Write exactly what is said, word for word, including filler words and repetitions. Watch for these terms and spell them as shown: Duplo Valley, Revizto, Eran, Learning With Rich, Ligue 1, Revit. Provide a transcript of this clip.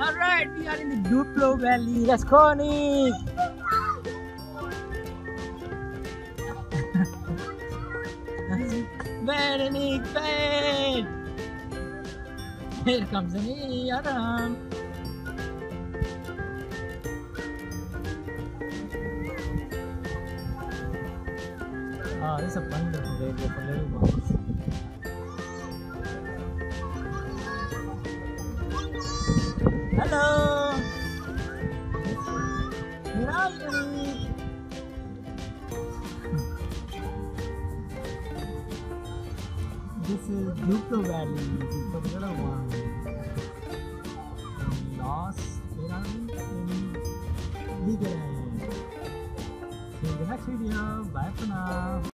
Alright, we are in the Duplo Valley. Let's go, Nick! Very Nick, very! Here comes the Eran. Oh, this is a wonderful day for little ones. Hello! Where are you? This is Duplo Valley. This is for little ones. We lost Eran in Ligue one. See you in the next video. Bye for now.